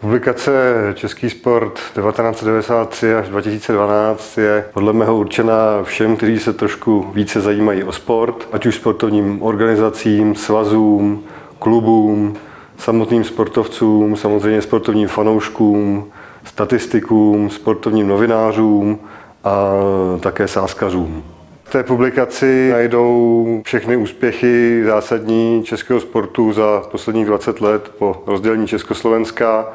Publikace Český sport 1993 až 2012 je podle mého určena všem, kteří se trošku více zajímají o sport, ať už sportovním organizacím, svazům, klubům, samotným sportovcům, samozřejmě sportovním fanouškům, statistikům, sportovním novinářům a také sázkařům. V té publikaci najdou všechny úspěchy zásadní českého sportu za posledních 20 let po rozdělení Československa.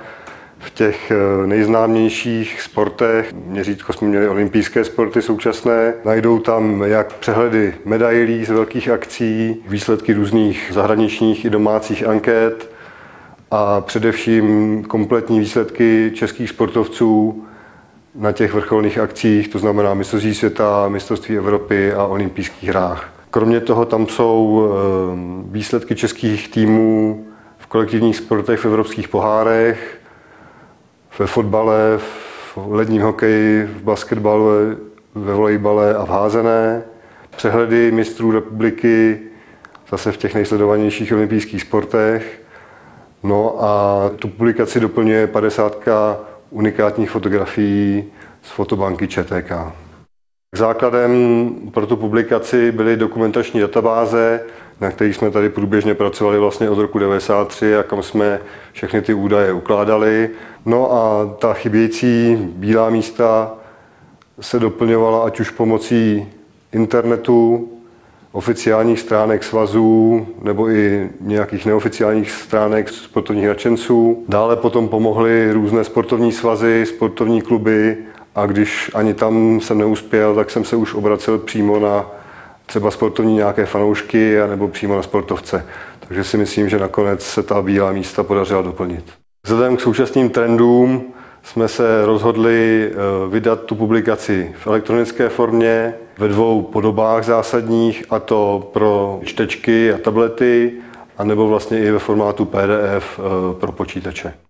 V těch nejznámějších sportech, měřítko jsme měli olympijské sporty současné, najdou tam jak přehledy medailí z velkých akcí, výsledky různých zahraničních i domácích anket a především kompletní výsledky českých sportovců na těch vrcholných akcích, to znamená mistrovství světa, mistrovství Evropy a olympijských hrách. Kromě toho tam jsou výsledky českých týmů v kolektivních sportech, v evropských pohárech, ve fotbale, v ledním hokeji, v basketbalu, ve volejbale a v házené. Přehledy mistrů republiky zase v těch nejsledovanějších olympijských sportech. No a tu publikaci doplňuje 50 unikátních fotografií z fotobanky ČTK. Základem pro tu publikaci byly dokumentační databáze, na kterých jsme tady průběžně pracovali vlastně od roku 1993 a kam jsme všechny ty údaje ukládali. No a ta chybějící bílá místa se doplňovala ať už pomocí internetu, oficiálních stránek svazů nebo i nějakých neoficiálních stránek sportovních nadšenců. Dále potom pomohly různé sportovní svazy, sportovní kluby a když ani tam jsem neuspěl, tak jsem se už obracel přímo na třeba sportovní nějaké fanoušky nebo přímo na sportovce. Takže si myslím, že nakonec se ta bílá místa podařila doplnit. Vzhledem k současným trendům jsme se rozhodli vydat tu publikaci v elektronické formě ve dvou podobách zásadních, a to pro čtečky a tablety, anebo vlastně i ve formátu PDF pro počítače.